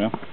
scenario.